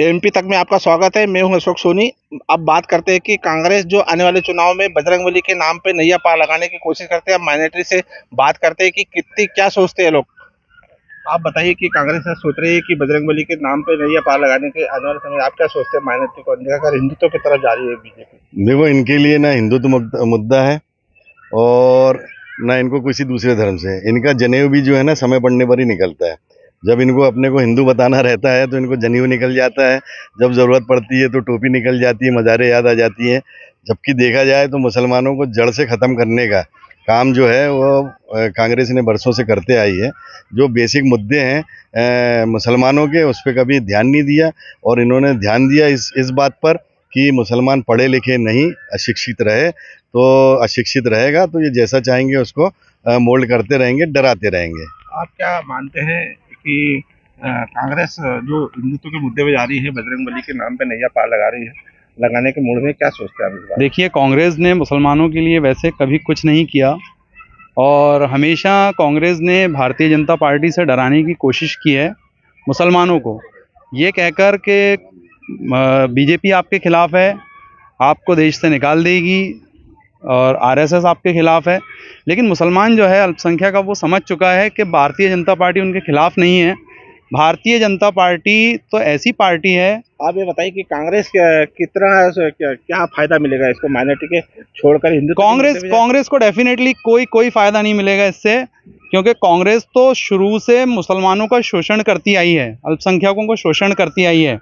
MP तक में आपका स्वागत है। मैं हूं अशोक सोनी। अब बात करते हैं कि कांग्रेस जो आने वाले चुनाव में बजरंगबली के नाम पे नैया पार लगाने की कोशिश करते हैं। अब माइनॉरिटी से बात करते हैं कि कितनी क्या सोचते हैं लोग। आप बताइए कि कांग्रेस सोच रही है कि बजरंगबली के नाम पे नैया पार लगाने के आने वाले समय आप क्या सोचते हैं? माइनॉरिटी को अनदेखा कर हिंदुत्व की तरफ जा रही है बीजेपी। देखो, इनके लिए ना हिंदुत्व मुद्दा है और ना इनको किसी दूसरे धर्म से। इनका जनेऊ भी जो है ना समय पड़ने पर ही निकलता है। जब इनको अपने को हिंदू बताना रहता है तो इनको जनेऊ निकल जाता है, जब ज़रूरत पड़ती है तो टोपी निकल जाती है, मज़ारे याद आ जाती हैं। जबकि देखा जाए तो मुसलमानों को जड़ से ख़त्म करने का काम जो है वो कांग्रेस ने बरसों से करते आई है। जो बेसिक मुद्दे हैं मुसलमानों के, उस पर कभी ध्यान नहीं दिया और इन्होंने ध्यान दिया इस बात पर कि मुसलमान पढ़े लिखे नहीं, अशिक्षित रहे। तो अशिक्षित रहेगा तो ये जैसा चाहेंगे उसको मोल्ड करते रहेंगे, डराते रहेंगे। आप क्या मानते हैं कि कांग्रेस जो हिंदुत्व के मुद्दे पे जा रही है, बजरंगबली के नाम पे नैया पार लगा रही है, लगाने के मूड में, क्या सोचते हैं? देखिए, कांग्रेस ने मुसलमानों के लिए वैसे कभी कुछ नहीं किया और हमेशा कांग्रेस ने भारतीय जनता पार्टी से डराने की कोशिश की है मुसलमानों को, ये कहकर के बीजेपी आपके खिलाफ है, आपको देश से निकाल देगी और आरएसएस आपके खिलाफ है। लेकिन मुसलमान जो है अल्पसंख्यक का, वो समझ चुका है कि भारतीय जनता पार्टी उनके खिलाफ नहीं है। भारतीय जनता पार्टी तो ऐसी पार्टी है। आप ये बताइए कि कांग्रेस कितना क्या फ़ायदा मिलेगा इसको, माइनॉरिटी के छोड़कर हिंदू? कांग्रेस को डेफिनेटली कोई फ़ायदा नहीं मिलेगा इससे, क्योंकि कांग्रेस तो शुरू से मुसलमानों का शोषण करती आई है, अल्पसंख्यकों को शोषण करती आई है।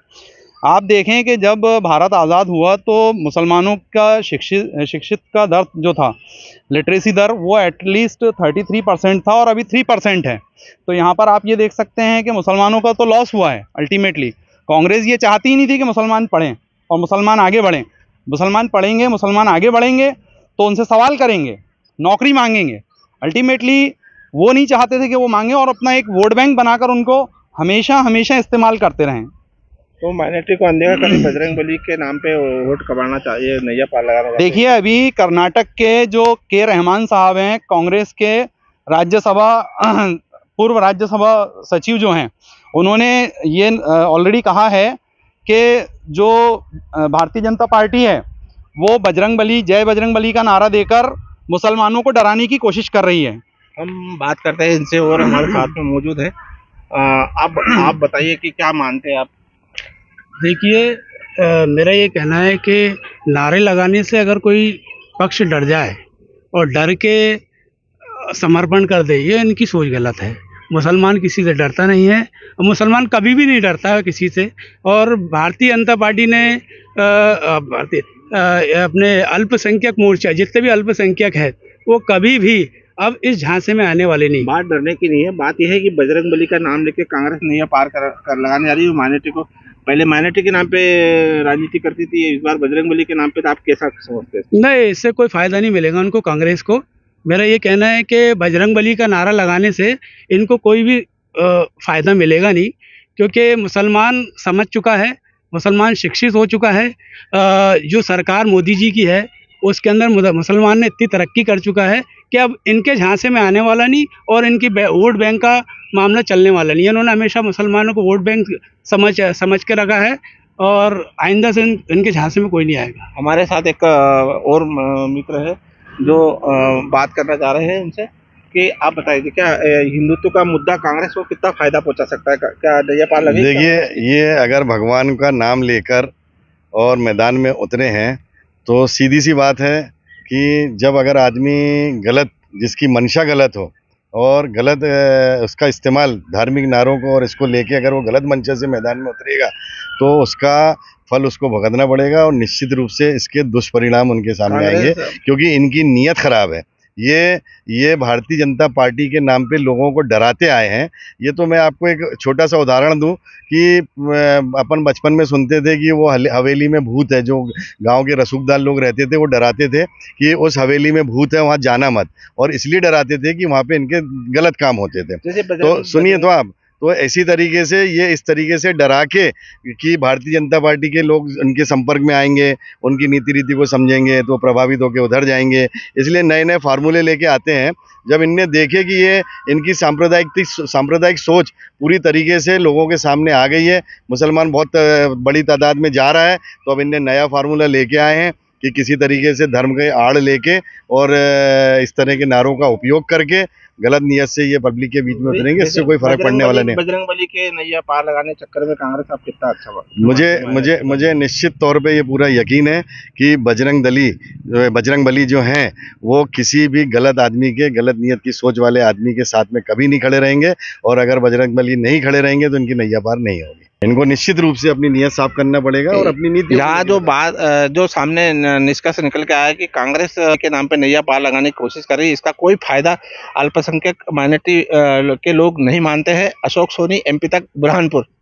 आप देखें कि जब भारत आज़ाद हुआ तो मुसलमानों का शिक्षित का दर जो था, लिटरेसी दर, वो एटलीस्ट 33% था और अभी 3% है। तो यहाँ पर आप ये देख सकते हैं कि मुसलमानों का तो लॉस हुआ है। अल्टीमेटली कांग्रेस ये चाहती ही नहीं थी कि मुसलमान पढ़ें और मुसलमान आगे बढ़ें। मुसलमान पढ़ेंगे, मुसलमान आगे बढ़ेंगे तो उनसे सवाल करेंगे, नौकरी मांगेंगे। अल्टीमेटली वो नहीं चाहते थे कि वो मांगें और अपना एक वोट बैंक बनाकर उनको हमेशा इस्तेमाल करते रहें। तो माइनॉरिटी को अंधेरा कर बजरंगबली के नाम पे वोट कमाना चाहिए, नैया पार लगाना। देखिए, अभी कर्नाटक के जो के रहमान साहब हैं, कांग्रेस के राज्यसभा पूर्व राज्यसभा सचिव जो हैं, उन्होंने ये ऑलरेडी कहा है कि जो भारतीय जनता पार्टी है वो बजरंगबली, जय बजरंगबली का नारा देकर मुसलमानों को डराने की कोशिश कर रही है। हम बात करते हैं इनसे और हमारे साथ में मौजूद है। आप बताइए कि क्या मानते हैं आप? देखिए, मेरा ये कहना है कि नारे लगाने से अगर कोई पक्ष डर जाए और डर के समर्पण कर दे, ये इनकी सोच गलत है। मुसलमान किसी से डरता नहीं है और मुसलमान कभी भी नहीं डरता है किसी से। और भारतीय जनता पार्टी ने अपने अल्पसंख्यक मोर्चा, जितने भी अल्पसंख्यक है, वो कभी भी अब इस झांसे में आने वाले नहीं। बात डरने की नहीं है, बात यह है कि बजरंगबली का नाम लेके कांग्रेस नैया पार कर लगाने जा रही है। माइनॉरिटी को, पहले माइनॉरिटी के नाम पे राजनीति करती थी, इस बार बजरंगबली के नाम पे, तो आप कैसा समझते हैं? नहीं, इससे कोई फायदा नहीं मिलेगा उनको, कांग्रेस को। मेरा ये कहना है कि बजरंगबली का नारा लगाने से इनको कोई भी फायदा मिलेगा नहीं, क्योंकि मुसलमान समझ चुका है, मुसलमान शिक्षित हो चुका है। जो सरकार मोदी जी की है उसके अंदर मुसलमान ने इतनी तरक्की कर चुका है कि अब इनके झांसे में आने वाला नहीं और इनकी वोट बैंक का मामला चलने वाला नहीं। इन्होंने हमेशा मुसलमानों को वोट बैंक समझ के रखा है और आइंदा से इनके झांसे में कोई नहीं आएगा। हमारे साथ एक और मित्र है जो बात करना चाह रहे हैं उनसे कि आप बताइए क्या हिंदुत्व का मुद्दा कांग्रेस को कितना फ़ायदा पहुँचा सकता है, क्या नैया पार लगेगा? देखिए, ये अगर भगवान का नाम लेकर और मैदान में उतरे हैं तो सीधी सी बात है कि जब अगर आदमी गलत, जिसकी मंशा गलत हो और गलत उसका इस्तेमाल धार्मिक नारों को और इसको लेके अगर वो गलत मंशा से मैदान में उतरेगा तो उसका फल उसको भुगतना पड़ेगा और निश्चित रूप से इसके दुष्परिणाम उनके सामने आएंगे, क्योंकि इनकी नीयत ख़राब है। ये भारतीय जनता पार्टी के नाम पे लोगों को डराते आए हैं। ये तो मैं आपको एक छोटा सा उदाहरण दूं कि अपन बचपन में सुनते थे कि वो हवेली में भूत है। जो गांव के रसूखदार लोग रहते थे वो डराते थे कि उस हवेली में भूत है, वहां जाना मत, और इसलिए डराते थे कि वहां पे इनके गलत काम होते थे। तो सुनिए तो आप, तो इसी तरीके से ये इस तरीके से डरा के कि भारतीय जनता पार्टी के लोग उनके संपर्क में आएंगे, उनकी नीति रीति को समझेंगे तो प्रभावित होकर उधर जाएंगे, इसलिए नए नए फार्मूले लेके आते हैं। जब इनने देखे कि ये इनकी सांप्रदायिक सोच पूरी तरीके से लोगों के सामने आ गई है, मुसलमान बहुत बड़ी तादाद में जा रहा है, तो अब इनने नया फार्मूला लेके आए हैं कि किसी तरीके से धर्म के आड़ लेके और इस तरह के नारों का उपयोग करके गलत नियत से ये पब्लिक के बीच में उतरेंगे, इससे कोई फर्क पड़ने वाला नहीं। बजरंगबली के नैया पार लगाने चक्कर में कांग्रेस आप कितना अच्छा हुआ, मुझे निश्चित तौर पे ये पूरा यकीन है कि बजरंगबली जो हैं वो किसी भी गलत आदमी के, गलत नियत की सोच वाले आदमी के साथ में कभी नहीं खड़े रहेंगे, और अगर बजरंगबली नहीं खड़े रहेंगे तो इनकी नैया पार नहीं होगी। इनको निश्चित रूप से अपनी नियत साफ करना पड़ेगा और अपनी नीति। यहाँ जो बात जो सामने निष्कर्ष निकल के आया कि कांग्रेस के नाम पे नैया पार लगाने की कोशिश कर रही है, इसका कोई फायदा अल्पसंख्यक माइनॉरिटी के लोग नहीं मानते हैं। अशोक सोनी MP तक बुरहानपुर।